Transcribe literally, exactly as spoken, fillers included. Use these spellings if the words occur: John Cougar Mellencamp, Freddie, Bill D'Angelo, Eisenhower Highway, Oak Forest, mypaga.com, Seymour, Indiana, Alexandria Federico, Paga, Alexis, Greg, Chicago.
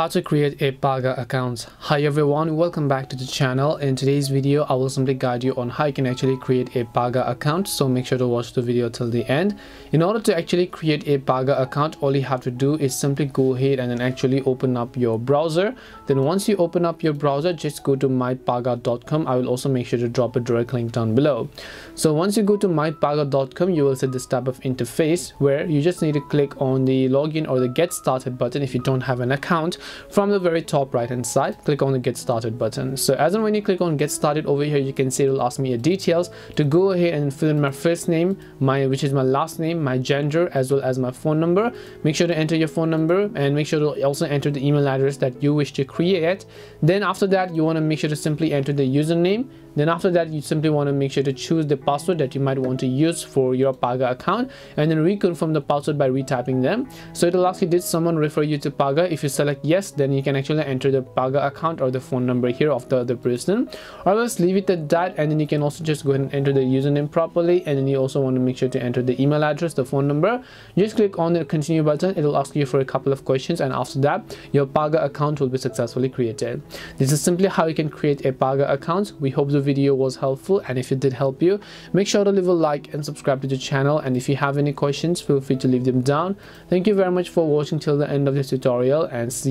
How to create a Paga account. Hi everyone, welcome back to the channel. In today's video I will simply guide you on how you can actually create a Paga account, so make sure to watch the video till the end. In order to actually create a Paga account, all you have to do is simply go ahead and then actually open up your browser. Then once you open up your browser, just go to my paga dot com. I will also make sure to drop a direct link down below. So once you go to my paga dot com, you will see this type of interface where you just need to click on the login or the get started button if you don't have an account. From the very top right hand side, click on the get started button. So as and when you click on get started over here, you can see it will ask me your details to go ahead and fill in my first name, my which is my last name, my gender, as well as my phone number. Make sure to enter your phone number and make sure to also enter the email address that you wish to create. Then after that, you want to make sure to simply enter the username. Then after that, you simply want to make sure to choose the password that you might want to use for your Paga account, and then reconfirm the password by retyping them. So it'll ask you, did someone refer you to Paga? If you select yes, then you can actually enter the Paga account or the phone number here of the other person, or else leave it at that. And then you can also just go ahead and enter the username properly, and then you also want to make sure to enter the email address, the phone number. Just click on the continue button. It'll ask you for a couple of questions, and after that your Paga account will be successfully created. This is simply how you can create a Paga account. We hope the video was helpful, and if it did help you, make sure to leave a like and subscribe to the channel. And if you have any questions, feel free to leave them down. Thank you very much for watching till the end of this tutorial, and see